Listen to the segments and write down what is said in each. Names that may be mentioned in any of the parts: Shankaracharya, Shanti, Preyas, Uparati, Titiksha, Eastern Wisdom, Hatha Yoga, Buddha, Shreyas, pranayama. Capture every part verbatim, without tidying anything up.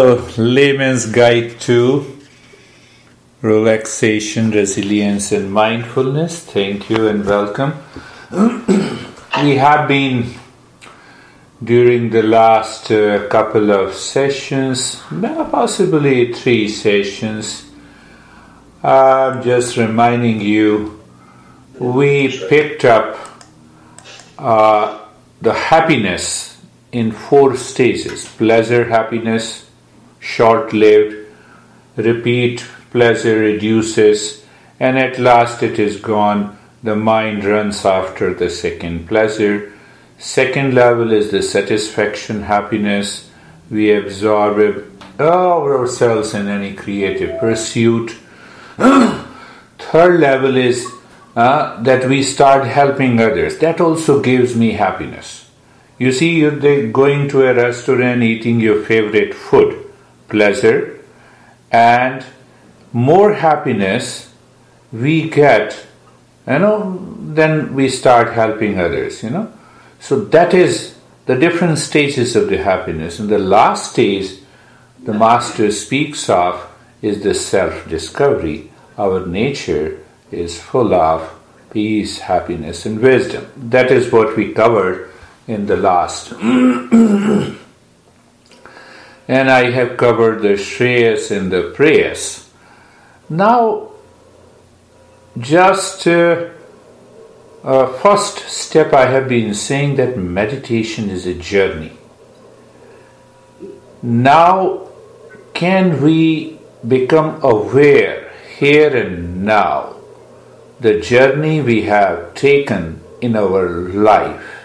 Layman's Guide to Relaxation, Resilience and Mindfulness. Thank you and welcome. We have been, during the last uh, couple of sessions, possibly three sessions, uh, just reminding you, we picked up uh, the happiness in four stages: pleasure, happiness, short-lived, repeat, pleasure reduces, and at last it is gone. The mind runs after the second pleasure. Second level is the satisfaction, happiness. We absorb ourselves in any creative pursuit. Third level is uh, that we start helping others. That also gives me happiness. You see, you're going to a restaurant, eating your favorite food. Pleasure, and more happiness we get, you know, then we start helping others, you know. So that is the different stages of the happiness. And the last stage the Master speaks of is the self-discovery. Our nature is full of peace, happiness and wisdom. That is what we covered in the last. And I have covered the Shreyas and the Preyas. Now, just uh, uh, first step, I have been saying that meditation is a journey. Now, can we become aware here and now the journey we have taken in our life?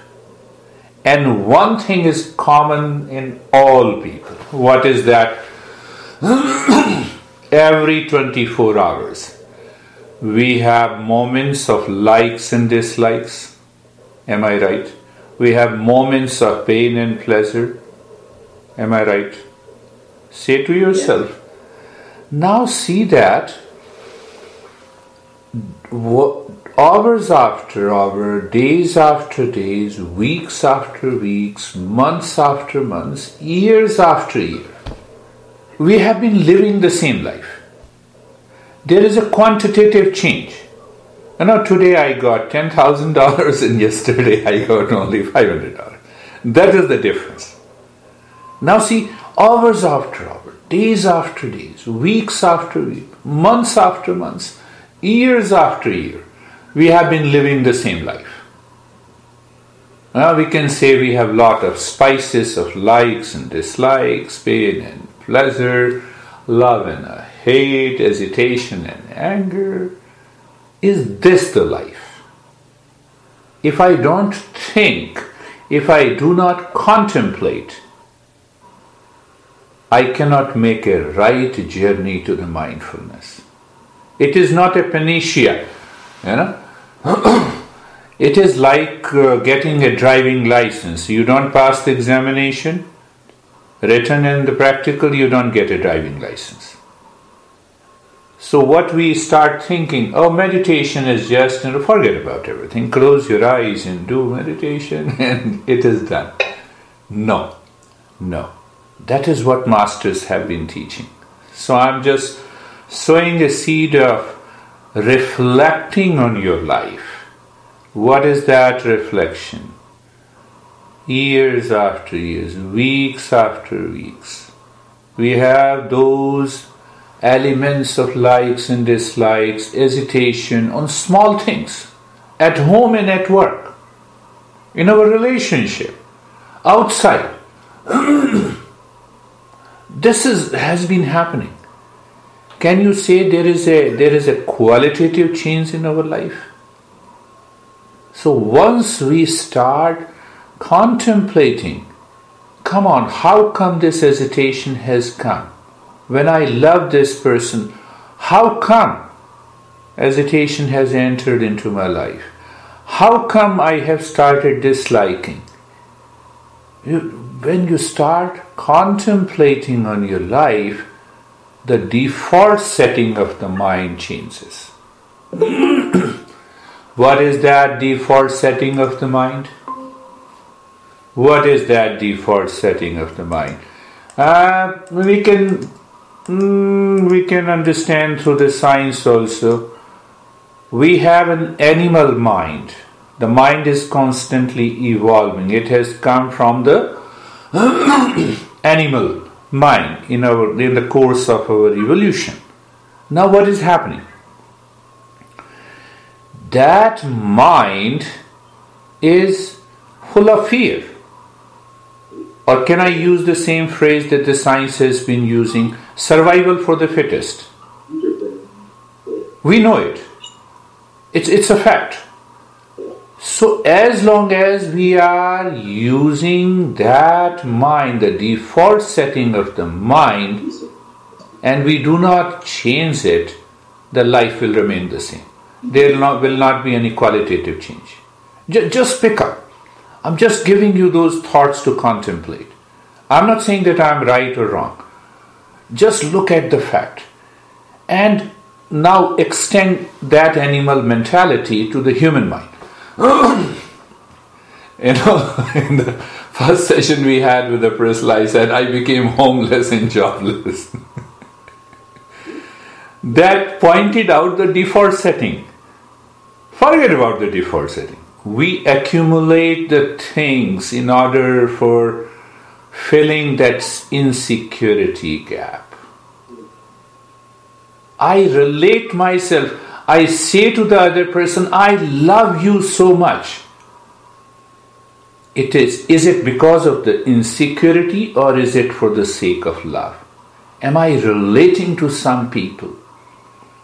And one thing is common in all people. What is that? Every twenty-four hours, we have moments of likes and dislikes. Am I right? We have moments of pain and pleasure. Am I right? Say to yourself, now see that what, hours after hour, days after days, weeks after weeks, months after months, years after year, we have been living the same life. There is a quantitative change. You know, today I got ten thousand dollars and yesterday I got only five hundred dollars. That is the difference. Now see, hours after hour, days after days, weeks after weeks, months after months, years after year, we have been living the same life. Now we can say we have lot of spices of likes and dislikes, pain and pleasure, love and hate, hesitation and anger. Is this the life? If I don't think, if I do not contemplate, I cannot make a right journey to the mindfulness. It is not a panacea, you know. It is like uh, getting a driving license. You don't pass the examination, written and the practical, you don't get a driving license. So what we start thinking, oh, meditation is just, you know, forget about everything, close your eyes and do meditation and it is done. No, no. That is what masters have been teaching. So I'm just sowing a seed of reflecting on your life. What is that reflection? Years after years, weeks after weeks, we have those elements of likes and dislikes, hesitation on small things, at home and at work, in our relationship, outside. This is, has been happening. Can you say there is a there is a qualitative change in our life? So once we start contemplating, come on, how come this hesitation has come? When I love this person, how come hesitation has entered into my life? How come I have started disliking? You, when you start contemplating on your life, the default setting of the mind changes. What is that default setting of the mind? What is that default setting of the mind? Uh, we can mm, we can understand through the science also. We have an animal mind. The mind is constantly evolving. It has come from the animal mind in our in the course of our evolution. Now what is happening? That mind is full of fear. Or can I use the same phrase that the science has been using? Survival for the fittest. We know it. It's, it's a fact. So as long as we are using that mind, the default setting of the mind, and we do not change it, the life will remain the same. There not, will not be any qualitative change. J- just pick up. I'm just giving you those thoughts to contemplate. I'm not saying that I'm right or wrong. Just look at the fact. And now extend that animal mentality to the human mind. You know, in the first session we had with the Priscilla, I said, I became homeless and jobless. That pointed out the default setting. Forget about the default setting. We accumulate the things in order for filling that insecurity gap. I relate myself. I say to the other person, I love you so much. It is, is it because of the insecurity or is it for the sake of love? Am I relating to some people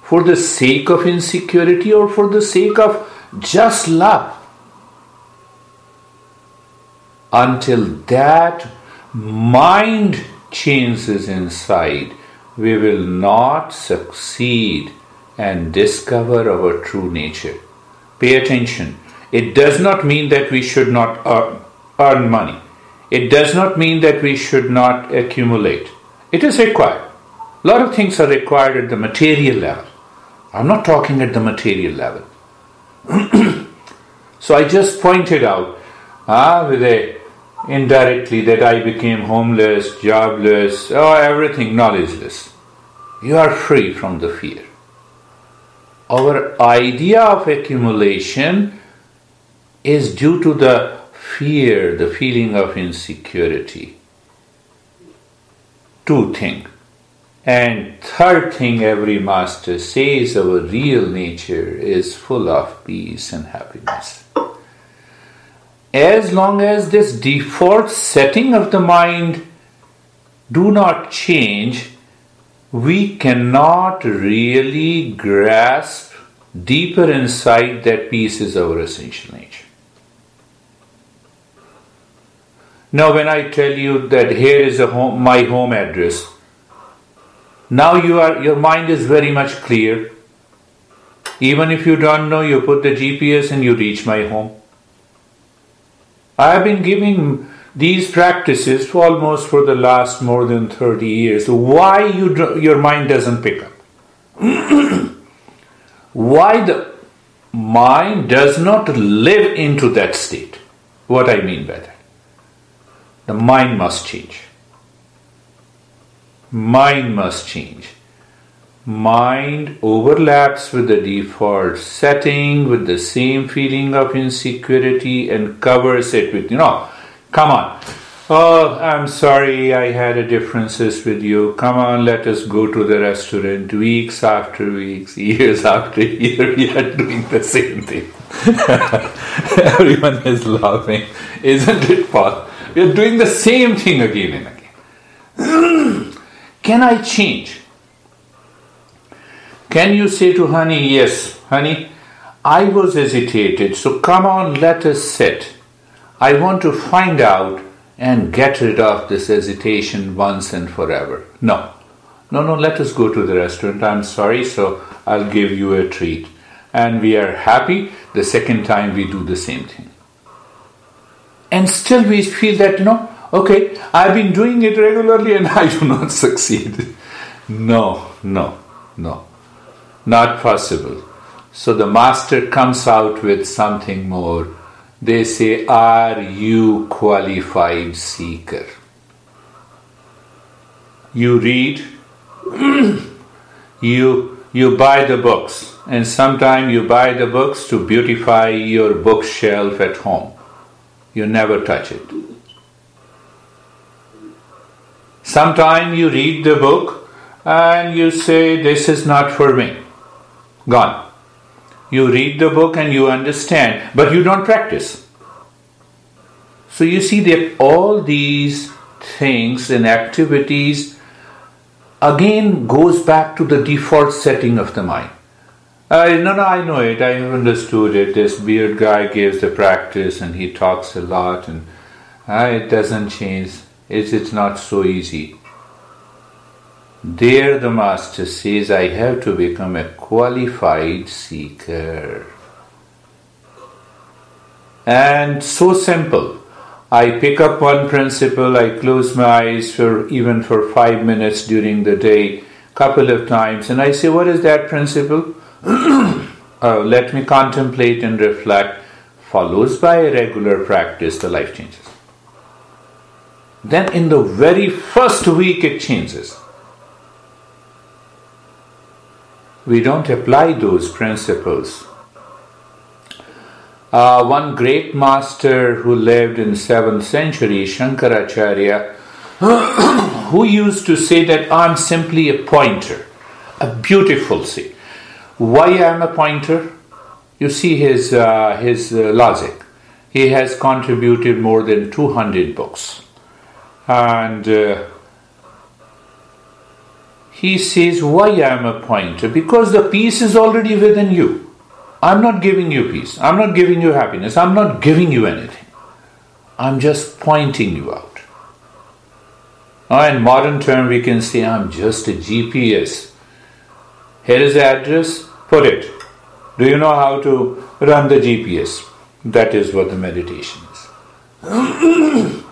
for the sake of insecurity or for the sake of just love? Until that mind changes inside, we will not succeed and discover our true nature. Pay attention. It does not mean that we should not earn, earn money. It does not mean that we should not accumulate. It is required. A lot of things are required at the material level. I'm not talking at the material level. So I just pointed out ah, with a indirectly that I became homeless, jobless, oh, everything, knowledgeless. You are free from the fear. Our idea of accumulation is due to the fear, the feeling of insecurity. Two things. And third thing every master says, our real nature is full of peace and happiness. As long as this default setting of the mind do not change, we cannot really grasp deeper inside that peace is our essential nature. Now when I tell you that here is a home, my home address, now you are, your mind is very much clear. Even if you don't know, you put the G P S and you reach my home. I have been giving these practices for almost for the last more than thirty years. Why you your mind doesn't pick up? Why the mind does not live into that state? What I mean by that? The mind must change. Mind must change. Mind overlaps with the default setting, with the same feeling of insecurity and covers it with, you know, come on. Oh, I'm sorry I had a differences with you. Come on, let us go to the restaurant. Weeks after weeks, years after year, we are doing the same thing. Everyone is laughing. Isn't it, Paul? We are doing the same thing again and again. Can I change? Can you say to honey, yes, honey, I was hesitated, so come on, let us sit. I want to find out and get rid of this hesitation once and forever. No, no, no, let us go to the restaurant. I'm sorry, so I'll give you a treat. And we are happy the second time we do the same thing. And still we feel that, you know, okay, I've been doing it regularly and I do not succeed. No, no, no. Not possible. So the master comes out with something more. They say, are you qualified seeker? you read, you you buy the books, and sometimes you buy the books to beautify your bookshelf at home. You never touch it. Sometimes you read the book and you say, this is not for me. Gone. You read the book and you understand, but you don't practice. So you see that all these things and activities again goes back to the default setting of the mind. Uh, no, no, I know it, I understood it. This beard guy gives the practice and he talks a lot and uh, it doesn't change. It's, it's not so easy. There the master says, I have to become a qualified seeker. And so simple. I pick up one principle, I close my eyes for even for five minutes during the day, couple of times, and I say, what is that principle? uh, let me contemplate and reflect, follows by a regular practice, the life changes. Then in the very first week it changes. We don't apply those principles. Uh, one great master who lived in seventh century, Shankaracharya, who used to say that I'm simply a pointer, a beautiful seed. Why am I a pointer? You see his, uh, his uh, logic. He has contributed more than two hundred books. And uh, he says, why am I a pointer? Because the peace is already within you. I'm not giving you peace. I'm not giving you happiness. I'm not giving you anything. I'm just pointing you out. Now in modern term we can say, I'm just a G P S. Here is the address, put it. Do you know how to run the G P S? That is what the meditation is.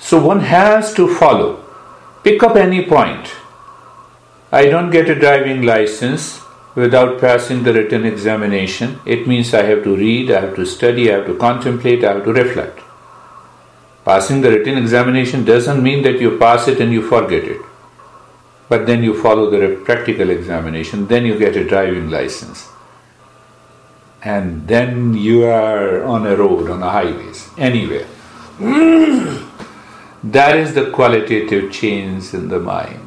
So one has to follow. Pick up any point. I don't get a driving license without passing the written examination. It means I have to read, I have to study, I have to contemplate, I have to reflect. Passing the written examination doesn't mean that you pass it and you forget it. But then you follow the practical examination, then you get a driving license. And then you are on a road, on a highways, anywhere. That is the qualitative change in the mind.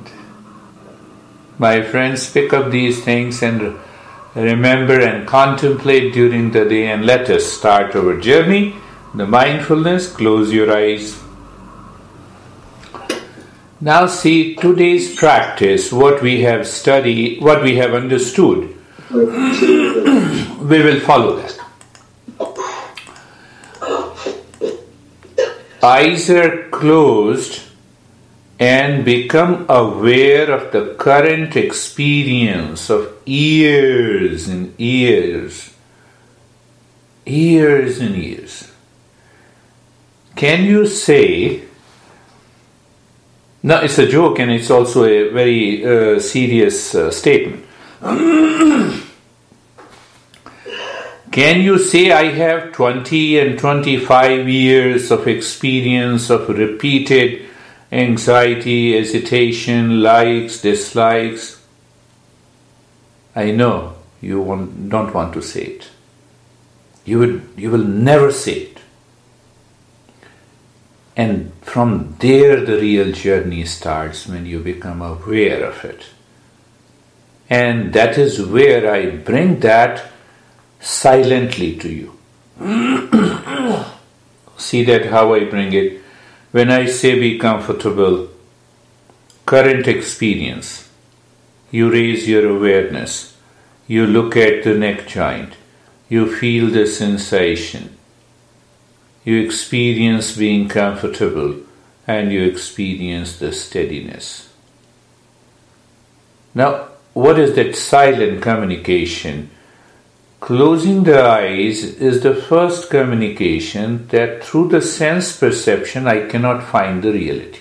My friends, pick up these things and remember and contemplate during the day, and let us start our journey. The mindfulness, close your eyes. Now see today's practice, what we have studied, what we have understood, we will follow that. Eyes are closed and become aware of the current experience of years and years, years and years. Can you say, no, it's a joke and it's also a very uh, serious uh, statement. Can you say, I have twenty and twenty-five years of experience of repeated anxiety, hesitation, likes, dislikes? I know you won't, don't want to say it. You will, you will never say it. And from there the real journey starts when you become aware of it. And that is where I bring that silently to you. See that how I bring it. When I say be comfortable, current experience, you raise your awareness, you look at the neck joint, you feel the sensation, you experience being comfortable, and you experience the steadiness. Now, what is that silent communication? Closing the eyes is the first communication that through the sense perception I cannot find the reality.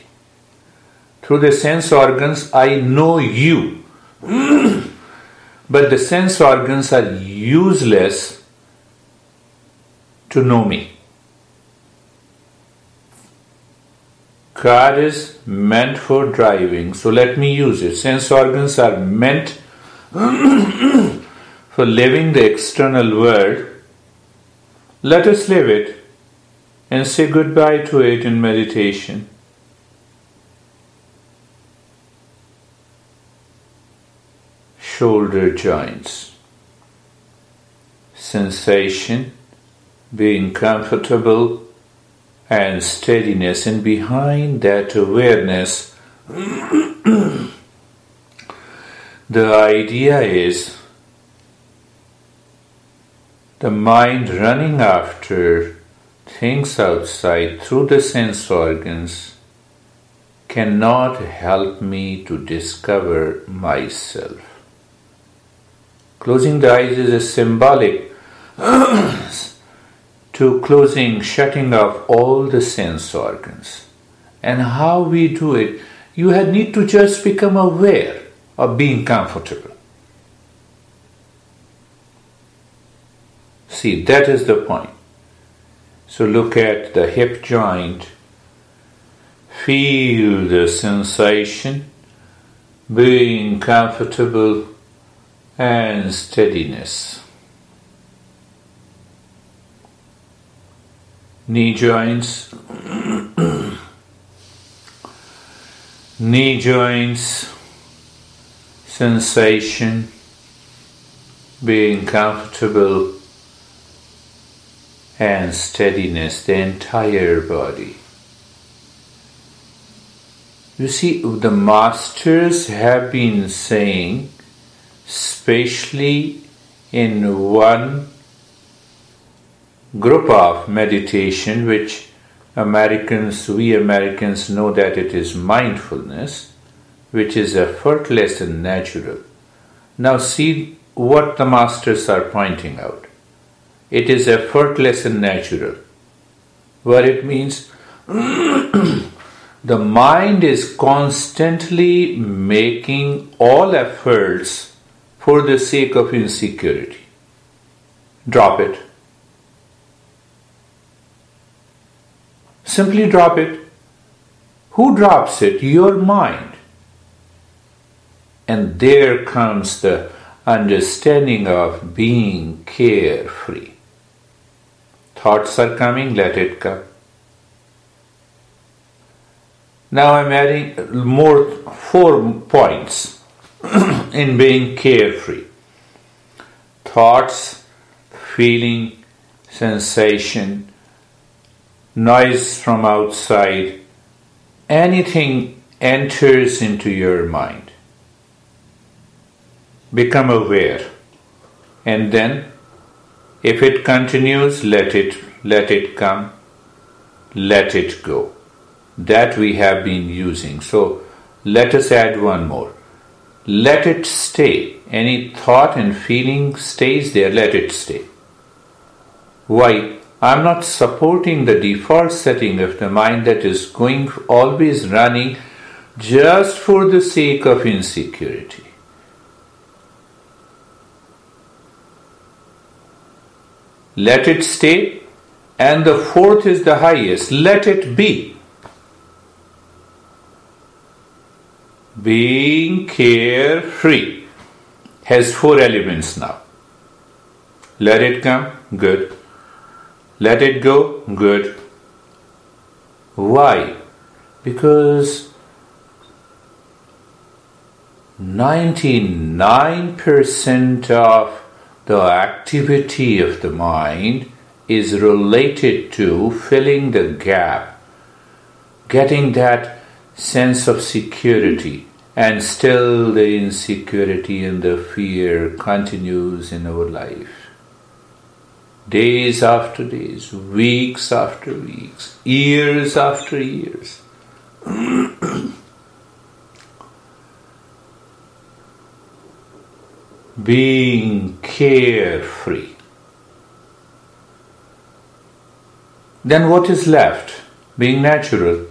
Through the sense organs I know you, but the sense organs are useless to know me. Car is meant for driving, so let me use it. Sense organs are meant for living the external world. Let us live it and say goodbye to it in meditation. Shoulder joints. Sensation, being comfortable, and steadiness, and behind that awareness, the idea is the mind running after things outside through the sense organs cannot help me to discover myself. Closing the eyes is a symbolic to closing, shutting off all the sense organs. And how we do it, you had need to just become aware of being comfortable. See, that is the point. So look at the hip joint, feel the sensation, being comfortable and steadiness. Knee joints, knee joints, sensation, being comfortable and steadiness, the entire body. You see, the masters have been saying, especially in one group of meditation, which Americans, we Americans know that it is mindfulness, which is effortless and natural. Now see what the masters are pointing out. It is effortless and natural, where it means the mind is constantly making all efforts for the sake of insecurity. Drop it. Simply drop it. Who drops it? Your mind. And there comes the understanding of being carefree. Thoughts are coming, let it come. Now I'm adding more four points in being carefree. Thoughts, feeling, sensation, noise from outside, anything enters into your mind. Become aware, and then if it continues, let it, let it come, let it go. That we have been using. So let us add one more. Let it stay. Any thought and feeling stays there, let it stay. Why? I'm not supporting the default setting of the mind that is going, always running just for the sake of insecurity. Let it stay. And the fourth is the highest. Let it be. Being carefree has four elements now. Let it come. Good. Let it go, good. Why? Because ninety-nine percent of the activity of the mind is related to filling the gap, getting that sense of security, and still the insecurity and the fear continues in our life. Days after days, weeks after weeks, years after years. Being carefree. Then what is left? Being natural.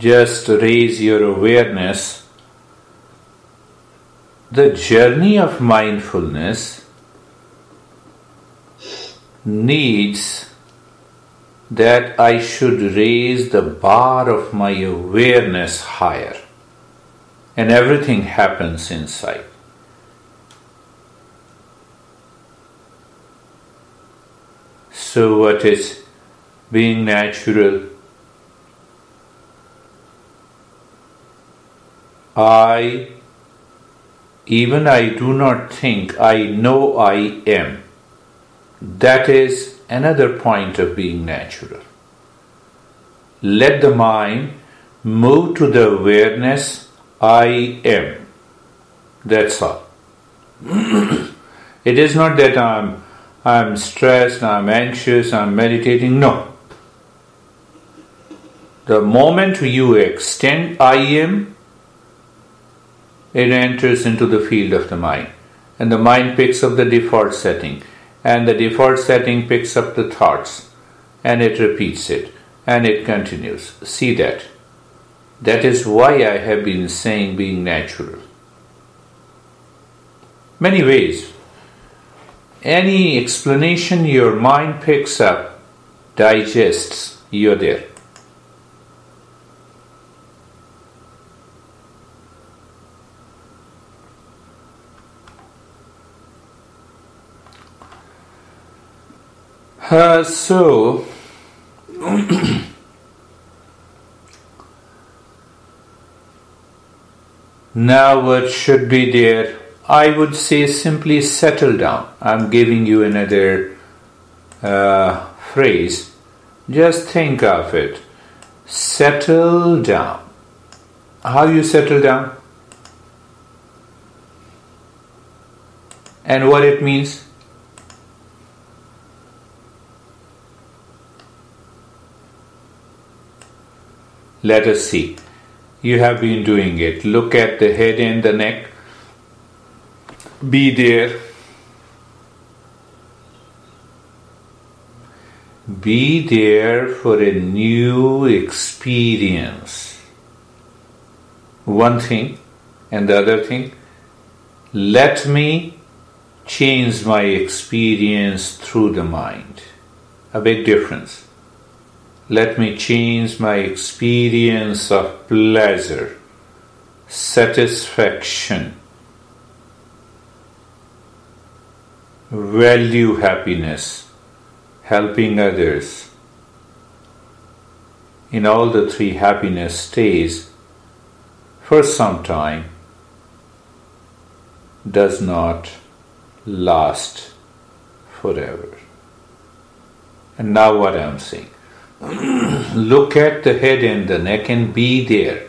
Just raise your awareness. The journey of mindfulness needs that I should raise the bar of my awareness higher, and everything happens inside. So what is being natural? I, even I do not think, I know I am. That is another point of being natural. Let the mind move to the awareness I am. That's all. It is not that I'm, I'm stressed, I'm anxious, I'm meditating. No. The moment you extend I am, it enters into the field of the mind, and the mind picks up the default setting, and the default setting picks up the thoughts, and it repeats it, and it continues. See that? That is why I have been saying being natural. Many ways. Any explanation your mind picks up, digests, you're there. Uh, so, now what should be there? I would say simply settle down. I'm giving you another uh, phrase. Just think of it. Settle down. How you settle down? And what it means? Let us see. You have been doing it. Look at the head and the neck. Be there. Be there for a new experience. One thing and the other thing. Let me change my experience through the mind. A big difference. Let me change my experience of pleasure, satisfaction, value, happiness, helping others. In all the three, happiness stays for some time, does not last forever. And now what I'm saying. Look at the head and the neck and be there.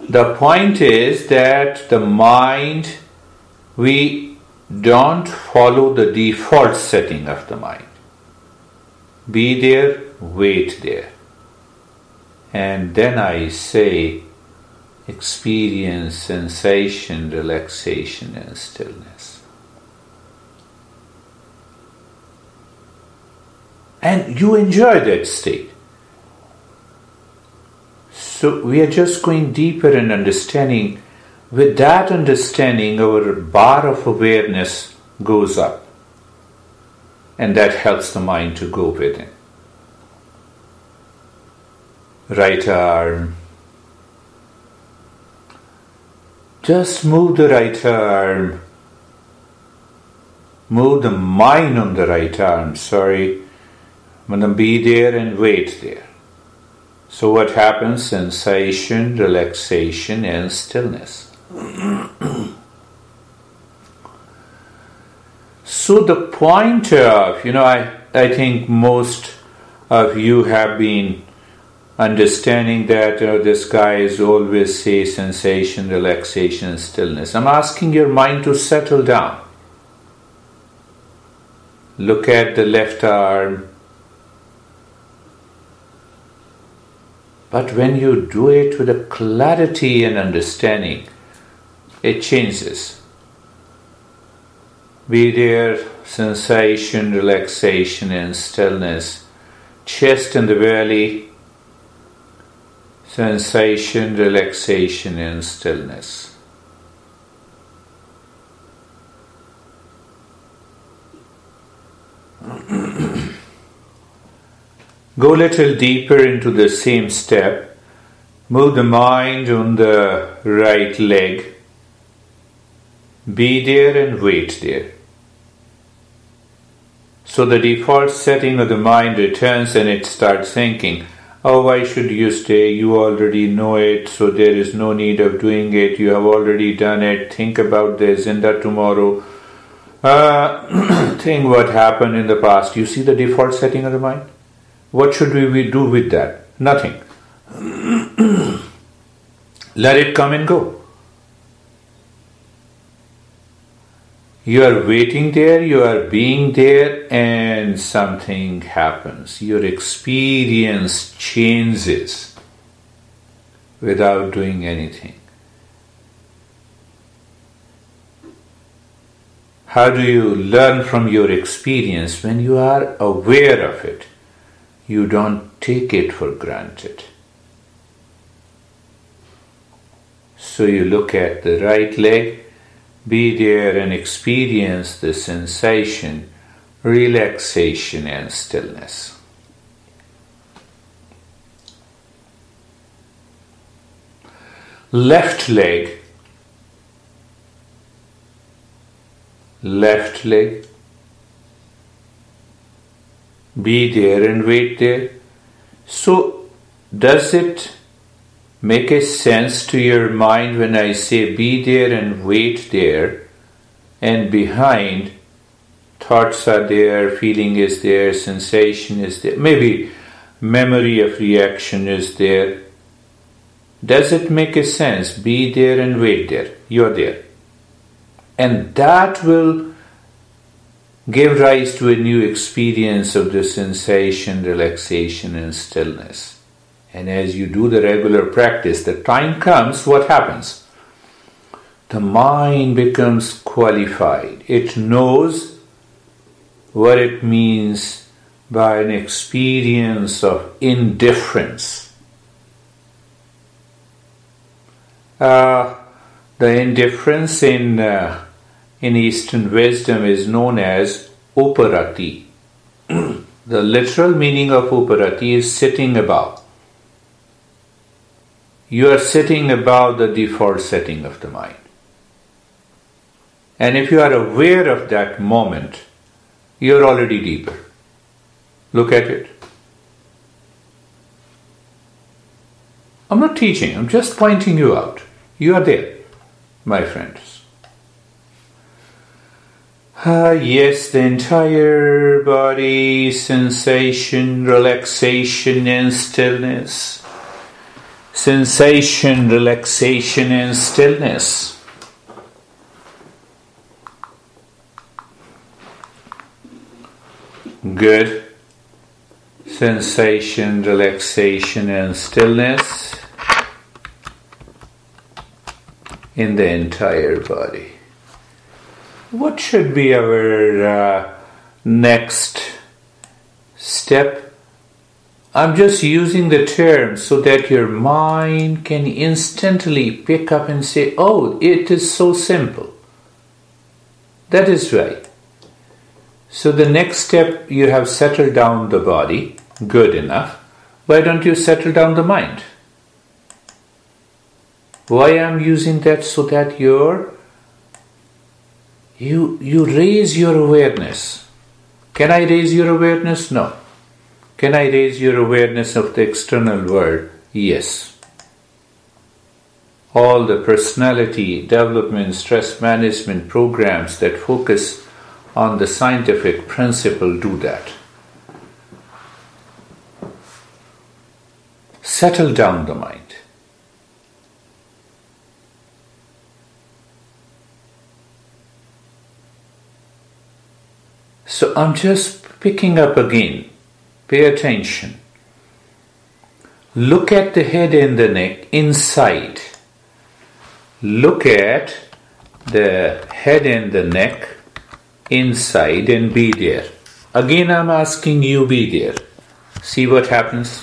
The point is that the mind, we don't follow the default setting of the mind. Be there, wait there. And then I say, experience sensation, relaxation and stillness. And you enjoy that state. So we are just going deeper in understanding. With that understanding, our bar of awareness goes up. And that helps the mind to go within. Right arm. Just move the right arm. Move the mind on the right arm, sorry. Be there and wait there. So what happens? Sensation, relaxation and stillness. So the point of, you know, I, I think most of you have been understanding that, you know, this guy is always say sensation, relaxation and stillness. I'm asking your mind to settle down. Look at the left arm. But when you do it with a clarity and understanding, it changes. Be there, sensation, relaxation and stillness. Chest and the belly, sensation, relaxation and stillness. Go a little deeper into the same step. Move the mind on the right leg. Be there and wait there. So the default setting of the mind returns and it starts thinking, oh, why should you stay? You already know it, so there is no need of doing it. You have already done it. Think about this and that tomorrow. Uh, think what happened in the past. You see the default setting of the mind? What should we do with that? Nothing. Let it come and go. You are waiting there, you are being there, and something happens. Your experience changes without doing anything. How do you learn from your experience? When you are aware of it, you don't take it for granted. So you look at the right leg. Be there and experience the sensation, relaxation and stillness. Left leg, left leg, be there and wait there. So does it make a sense to your mind when I say be there and wait there, and behind thoughts are there, feeling is there, sensation is there, maybe memory of reaction is there. Does it make a sense? Be there and wait there. You're there. And that will give rise to a new experience of the sensation, relaxation and stillness. And as you do the regular practice, the time comes, what happens? The mind becomes qualified. It knows what it means by an experience of indifference. Uh, the indifference in, uh, in Eastern Wisdom is known as Uparati. The literal meaning of Uparati is sitting about. You are sitting above the default setting of the mind. And if you are aware of that moment, you are already deeper. Look at it. I'm not teaching, I'm just pointing you out. You are there, my friends. Ah, yes, the entire body, sensation, relaxation and stillness. Sensation, relaxation and stillness. Good. Sensation, relaxation and stillness in the entire body. What should be our uh, next step? I'm just using the term so that your mind can instantly pick up and say, oh, it is so simple. That is right. So the next step, you have settled down the body, good enough. Why don't you settle down the mind? Why I'm using that? So that your, you, you raise your awareness. Can I raise your awareness? No. Can I raise your awareness of the external world? Yes. All the personality development, stress management programs that focus on the scientific principle do that. Settle down the mind. So I'm just picking up again. Pay attention. Look at the head and the neck inside. Look at the head and the neck inside and be there. Again, I'm asking you, be there. See what happens.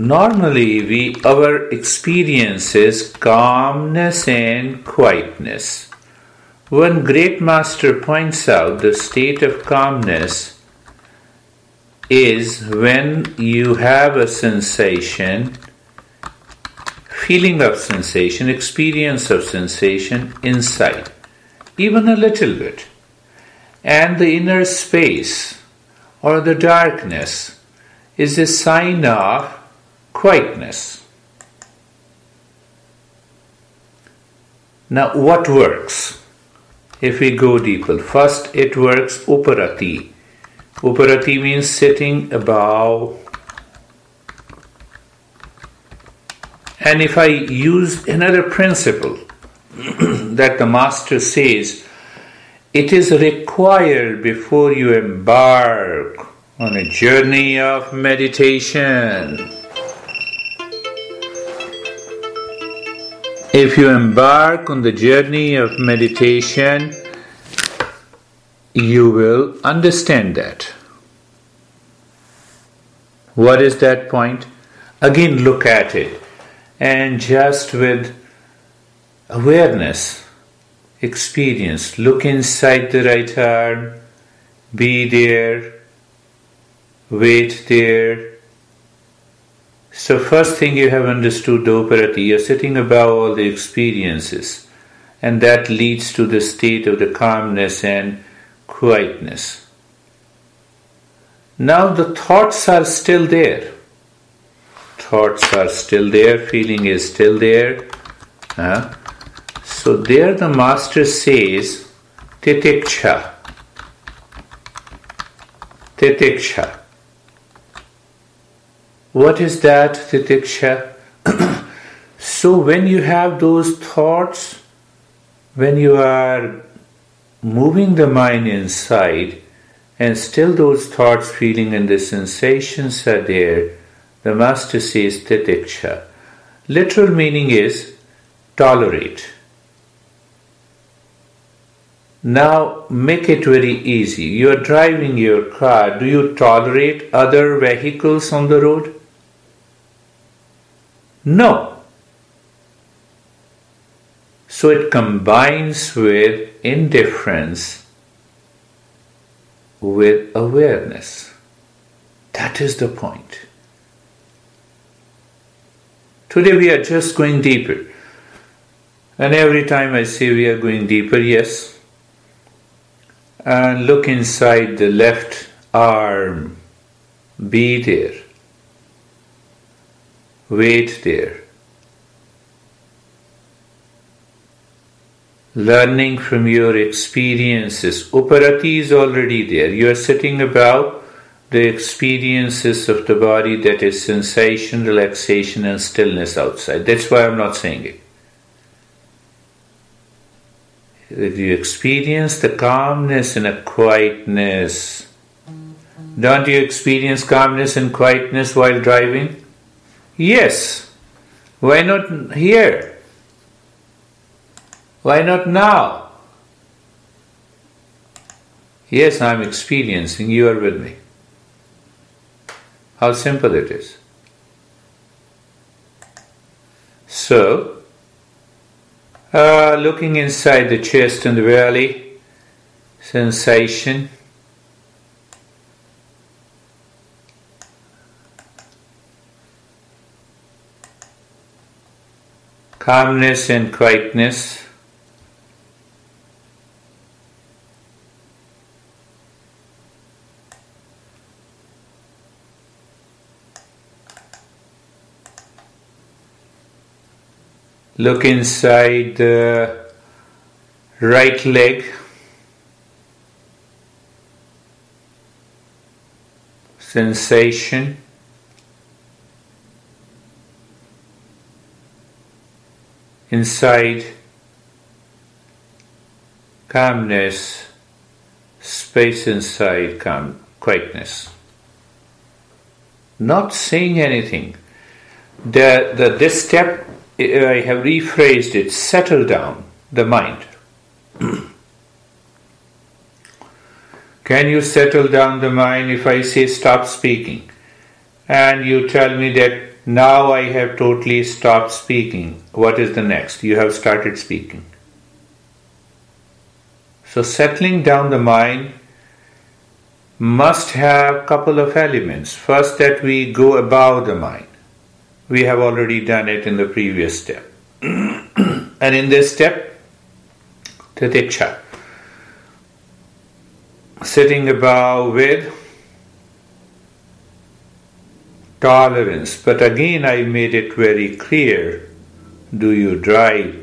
Normally, we our experience is calmness and quietness. One great master points out the state of calmness is when you have a sensation, feeling of sensation, experience of sensation inside, even a little bit, and the inner space or the darkness is a sign of quietness. Now, what works? If we go deeper, first it works Uparati. Uparati means sitting above. And if I use another principle that the master says, it is required before you embark on a journey of meditation. If you embark on the journey of meditation, you will understand that. What is that point? Again, look at it. And just with awareness, experience, look inside the right arm, be there, wait there. So first thing you have understood, the Uparati, you're sitting above all the experiences, and that leads to the state of the calmness and quietness. Now the thoughts are still there. Thoughts are still there, feeling is still there. Huh? So there the master says, Titiksha. Titiksha. What is that, Titiksha? So when you have those thoughts, when you are moving the mind inside, and still those thoughts, feeling and the sensations are there, the master says Titiksha. Literal meaning is tolerate. Now make it very easy. You are driving your car. Do you tolerate other vehicles on the road? No. So it combines with indifference, with awareness. That is the point. Today we are just going deeper. And every time I say we are going deeper, yes. And look inside the left arm. Be there. Wait there. Learning from your experiences. Uparati is already there. You are sitting about the experiences of the body, that is sensation, relaxation and stillness outside. That's why I'm not saying it. If you experience the calmness and a quietness, don't you experience calmness and quietness while driving? Yes. Why not here? Why not now? Yes, I'm experiencing, you are with me. How simple it is. So, Uh, looking inside the chest and the belly, sensation, calmness and quietness, look inside the right leg, sensation, inside calmness, space inside calm, quietness. Not saying anything. The, the, this step I have rephrased it, settle down the mind. Can you settle down the mind if I say stop speaking? And you tell me that Now I have totally stopped speaking. What is the next? You have started speaking. So settling down the mind must have a couple of elements. First, that we go above the mind. We have already done it in the previous step. And in this step, Titiksha, sitting above with tolerance. But again, I made it very clear. Do you drive?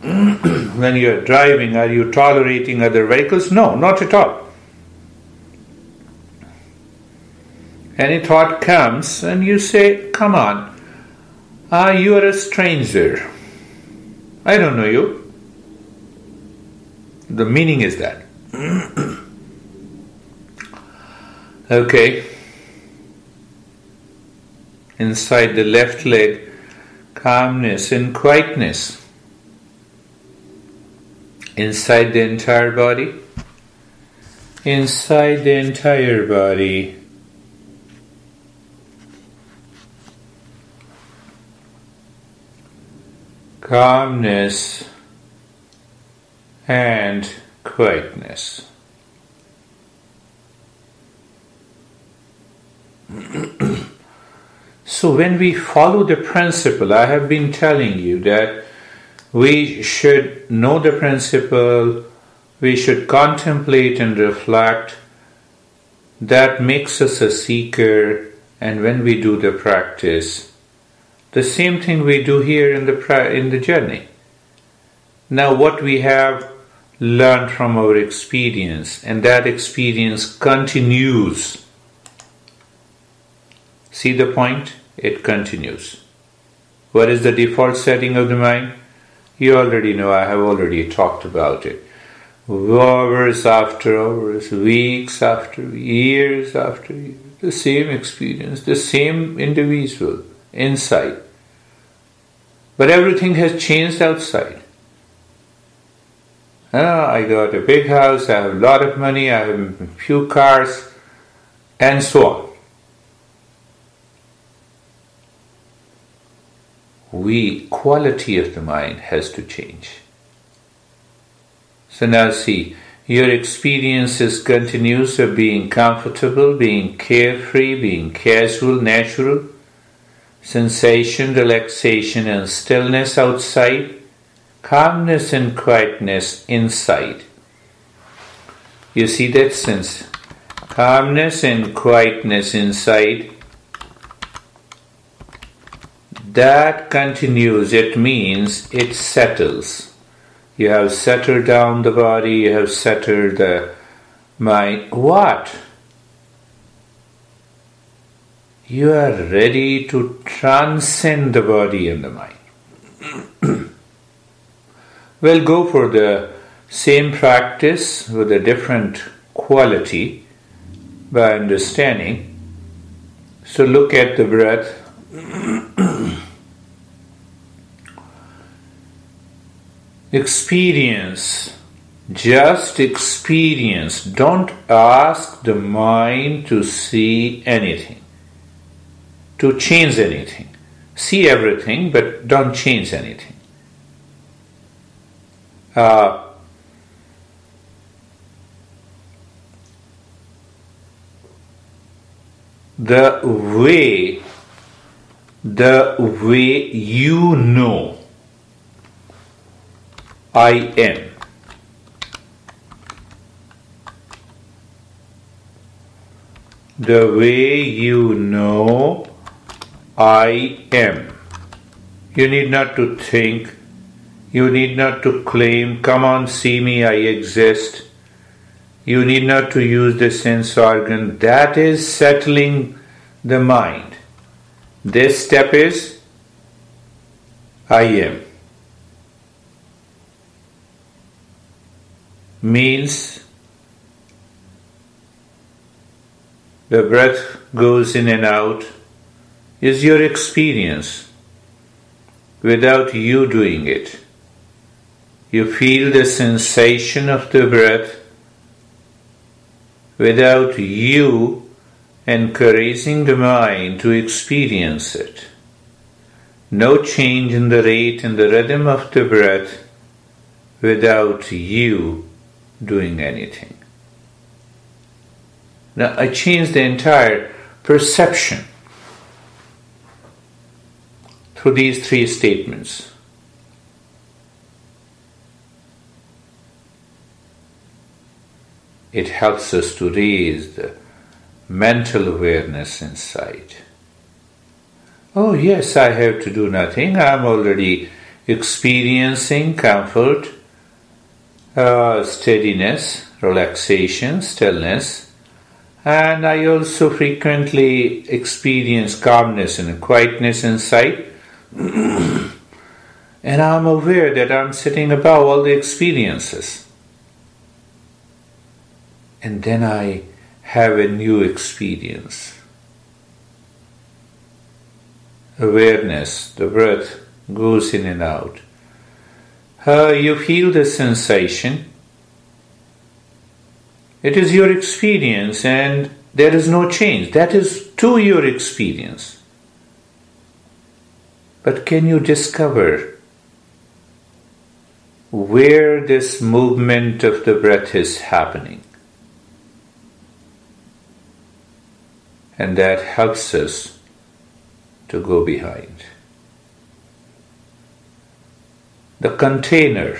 When you are driving, are you tolerating other vehicles? No, not at all. Any thought comes and you say, come on, ah, you are a stranger. I don't know you. The meaning is that. Okay. Inside the left leg, calmness and quietness. Inside the entire body. Inside the entire body. Calmness and quietness. So when we follow the principle, I have been telling you that we should know the principle, we should contemplate and reflect. That makes us a seeker, and when we do the practice, the same thing we do here in the in the journey. Now what we have learned from our experience, and that experience continues. See the point? It continues. What is the default setting of the mind? You already know, I have already talked about it. Hours after hours, weeks after years after years, the same experience, the same individual inside. But everything has changed outside. Ah, I got a big house, I have a lot of money, I have a few cars, and so on. We, quality of the mind has to change. So now see, your experiences continues of being comfortable, being carefree, being casual, natural, sensation, relaxation and stillness outside, calmness and quietness inside. You see that sense? Calmness and quietness inside. That continues, it means it settles. You have settled down the body, you have settled the mind. What? You are ready to transcend the body and the mind. Well, go for the same practice with a different quality by understanding. So look at the breath. Experience, just experience. Don't ask the mind to see anything, to change anything. See everything, but don't change anything. Uh, the way, the way you know I am. The way you know I am. You need not to think. You need not to claim, come on, see me, I exist. You need not to use the sense organ. That is settling the mind. This step is I am. Means the breath goes in and out is your experience without you doing it. You feel the sensation of the breath without you encouraging the mind to experience it. no change in the rate and the rhythm of the breath without you doing anything. Now I change the entire perception through these three statements. It helps us to raise the mental awareness inside. Oh yes, I have to do nothing. I'm already experiencing comfort, uh, steadiness, relaxation, stillness. And I also frequently experience calmness and quietness inside. And I'm aware that I'm sitting above all the experiences. And then I have a new experience. Awareness, the breath goes in and out. Uh, you feel the sensation. It is your experience and there is no change. That is to your experience. But can you discover where this movement of the breath is happening? And that helps us to go behind. The container,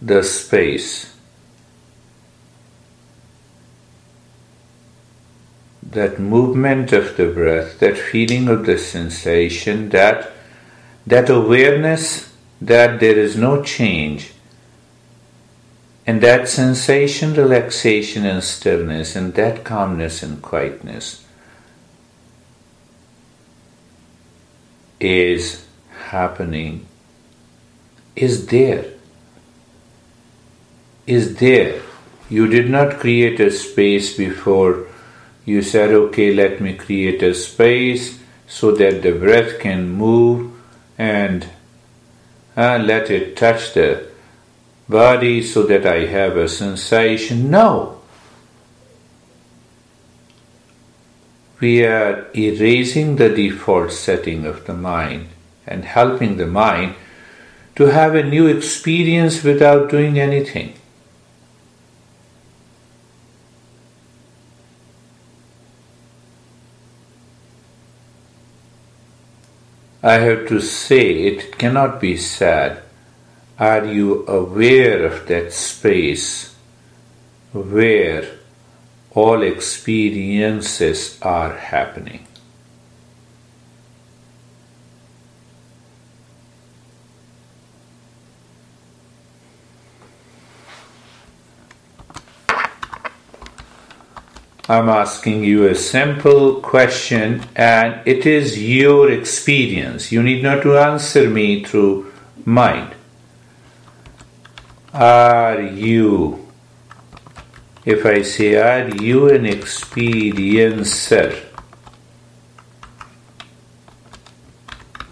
the space, that movement of the breath, that feeling of the sensation, that, that awareness that there is no change, and that sensation, relaxation and stillness, and that calmness and quietness is happening, is there, is there. You did not create a space before. You said, okay, let me create a space so that the breath can move and uh, let it touch the body so that I have a sensation. No! We are erasing the default setting of the mind and helping the mind to have a new experience without doing anything. I have to say, it cannot be said, are you aware of that space where all experiences are happening? I'm asking you a simple question, and it is your experience. You need not to answer me through mind. Are you, if I say, are you an experiencer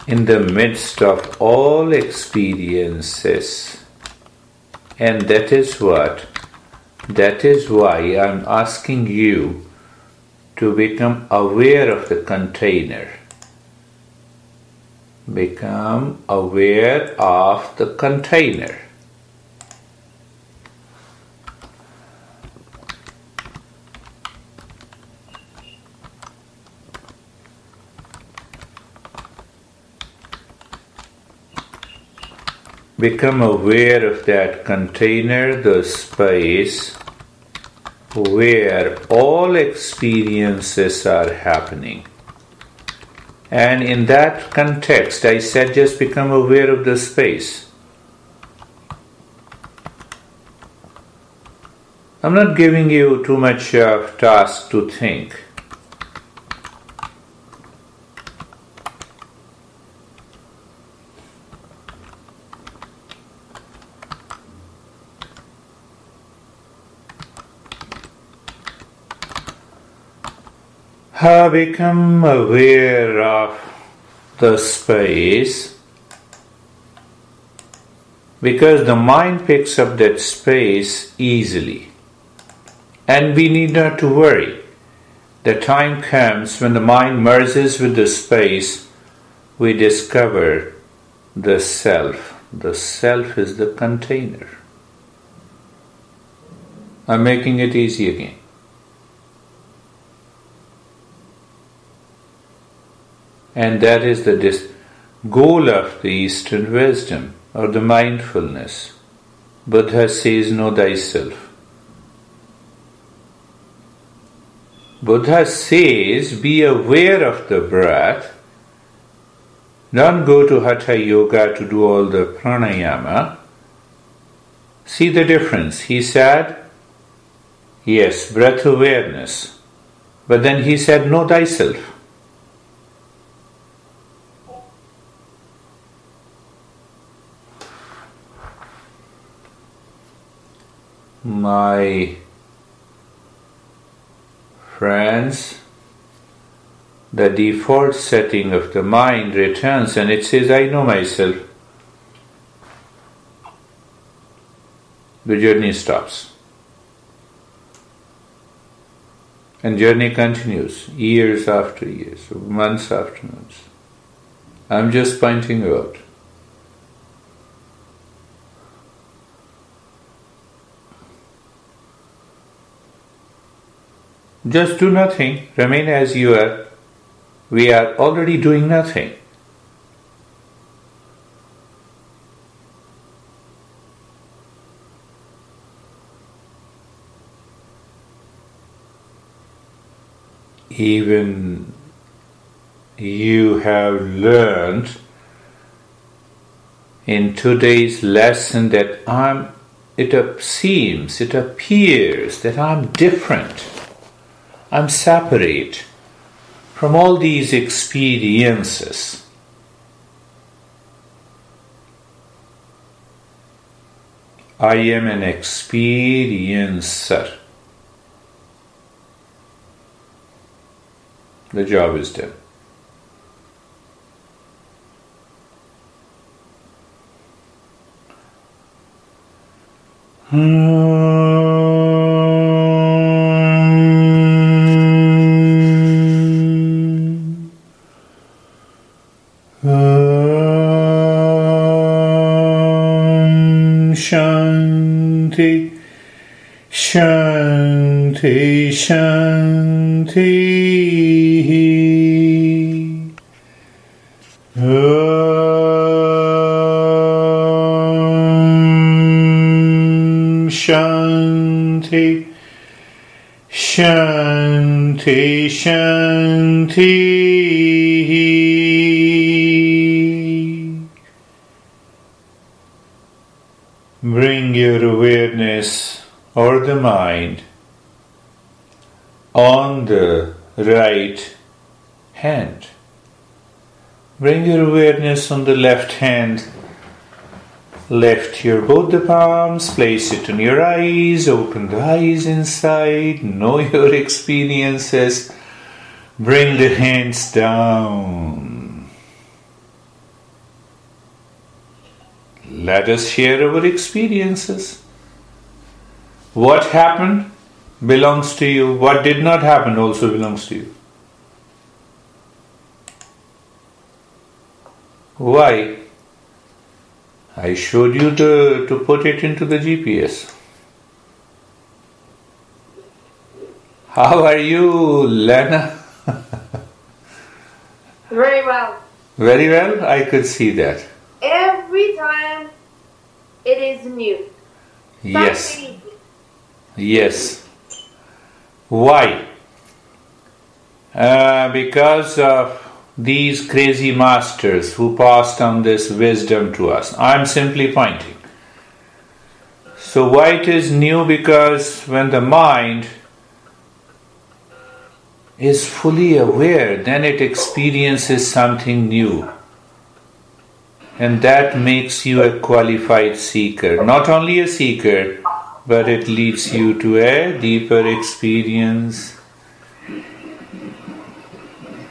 in the midst of all experiences? And that is what, that is why I'm asking you to become aware of the container. Become aware of the container. Become aware of that container, the space where all experiences are happening. And in that context, I said just become aware of the space. I'm not giving you too much of task to think. Uh, become aware of the space, because the mind picks up that space easily, and we need not to worry. The time comes when the mind merges with the space we discover the self. The self is the container. I'm making it easy again. And that is the dis- goal of the Eastern wisdom or the mindfulness. Buddha says, know thyself. Buddha says, be aware of the breath. Don't go to Hatha Yoga to do all the pranayama. See the difference. He said, yes, breath awareness. But then he said, know thyself. My friends, the default setting of the mind returns and it says, I know myself. The journey stops. And journey continues, years after years, months after months. I'm just pointing you out. Just do nothing, remain as you are. We are already doing nothing. Even you have learned in today's lesson that I'm, it seems, it appears that I'm different. I'm separate from all these experiences. I am an experiencer. The job is done. Hmm. Shanti, Shanti, Shanti. Om Shanti, Shanti, Shanti. Bring your awareness or the mind on the right hand. Bring your awareness on the left hand. Lift your both the palms, place it on your eyes, open the eyes inside, know your experiences, bring the hands down. Let us share our experiences. What happened belongs to you, what did not happen also belongs to you. Why? I showed you the, to put it into the G P S. How are you, Lena? Very well. Very well? I could see that. Every time it is new. Yes. Something. Yes. Why? Uh, because of these crazy masters who passed on this wisdom to us. I'm simply pointing. So why it is new? Because when the mind is fully aware, then it experiences something new. And that makes you a qualified seeker. Not only a seeker, but it leads you to a deeper experience.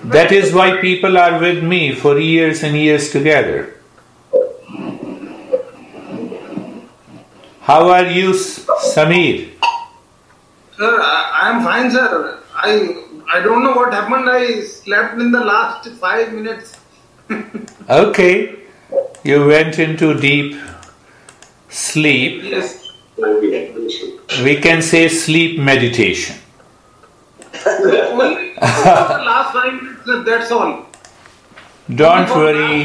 That is why people are with me for years and years together. How are you, Sameer? Sir, I am fine, sir. I I don't know what happened. I slept in the last five minutes. Okay, you went into deep sleep. Yes. We can say sleep meditation. Last night, that's all. Don't worry.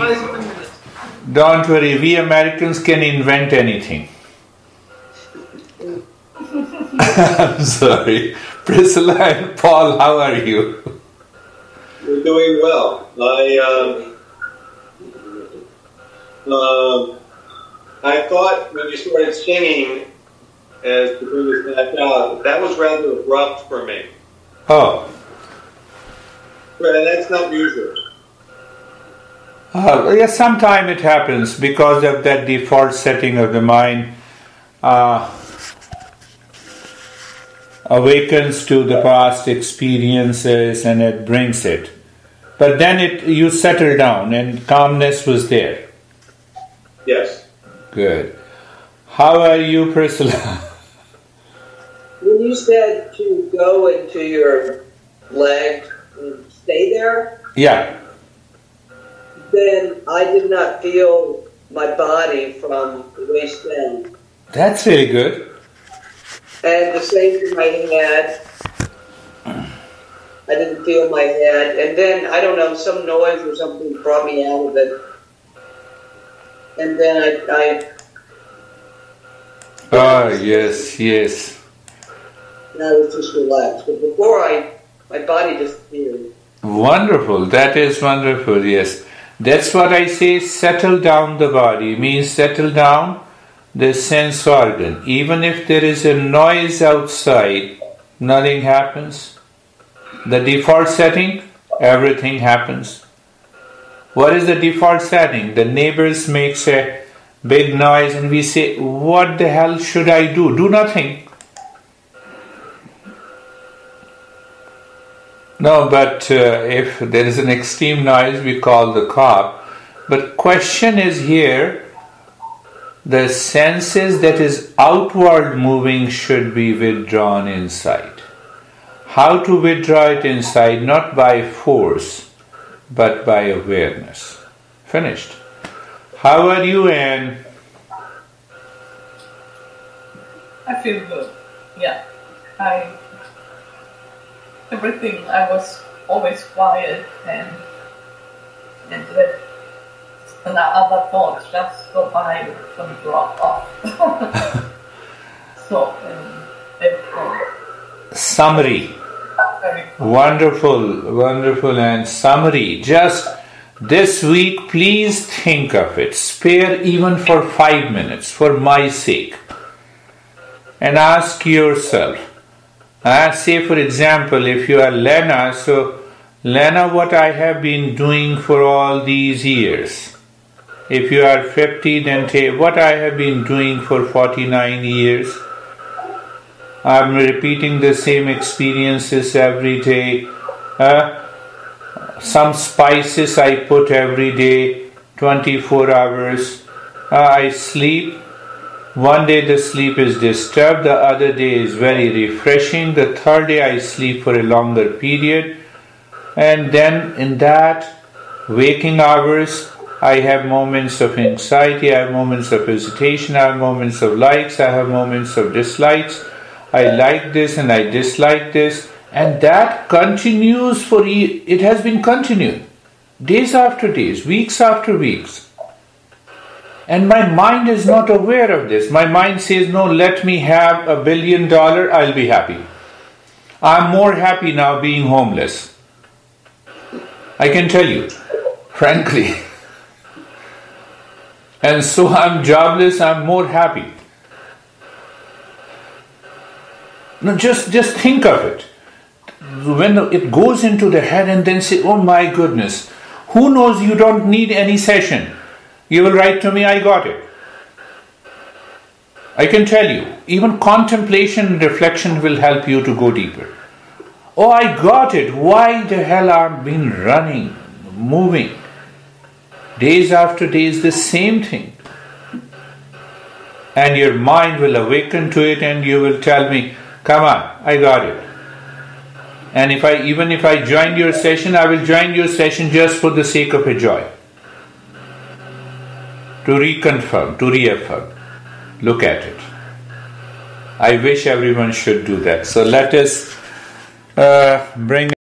Don't worry. We Americans can invent anything. I'm sorry. Priscilla and Paul, how are you? We're doing well. I um, uh, I thought when you started singing, as the Buddha snapped out, that was rather abrupt for me. Oh. But that's not usual. Uh, yes, sometimes it happens because of that default setting of the mind. Uh, awakens to the past experiences and it brings it. But then it you settle down and calmness was there. Yes. Good. How are you, Priscilla? When you said to go into your leg and stay there? Yeah. Then I did not feel my body from the waist down. That's really good. And the same to my head. I didn't feel my head. And then, I don't know, some noise or something brought me out of it. And then I... I ah, yes, yes. And I was just relaxed. But before I, my body disappeared. Wonderful. That is wonderful, yes. That's what I say, settle down the body. Means settle down the sense organ. Even if there is a noise outside, nothing happens. The default setting, everything happens. What is the default setting? The neighbors makes a big noise and we say, what the hell should I do? Do nothing. No, but uh, if there is an extreme noise, we call the cop. But question is here, the senses that is outward moving should be withdrawn inside. How to withdraw it inside? Not by force, but by awareness. Finished. How are you, Anne? I feel good. Yeah. I... Everything, I was always quiet and... and let and other thoughts just go by and drop off. So, um, summary. Wonderful, wonderful, and summary. Just this week, please think of it. Spare even for five minutes, for my sake. And ask yourself. Uh, say, for example, if you are Lena, so Lena, what I have been doing for all these years. If you are fifty, then say, what I have been doing for forty-nine years. I'm repeating the same experiences every day. Uh, some spices I put every day, twenty-four hours. Uh, I sleep. One day the sleep is disturbed, the other day is very refreshing. The third day I sleep for a longer period. And then in that waking hours, I have moments of anxiety, I have moments of hesitation, I have moments of likes, I have moments of dislikes. I like this and I dislike this. And that continues for, e- it has been continued. Days after days, weeks after weeks. And my mind is not aware of this. My mind says, no, let me have a billion dollar, I'll be happy. I'm more happy now being homeless. I can tell you, frankly. And so I'm jobless, I'm more happy. No, just, just think of it. When it goes into the head and then say, oh my goodness, who knows, you don't need any session. You will write to me, I got it. I can tell you, even contemplation and reflection will help you to go deeper. Oh, I got it. Why the hell I've been running, moving? Days after days, the same thing. And your mind will awaken to it and you will tell me, come on, I got it. And if I even if I join your session, I will join your session just for the sake of a joy. to reconfirm, to reaffirm. Look at it. I wish everyone should do that. So let us uh, bring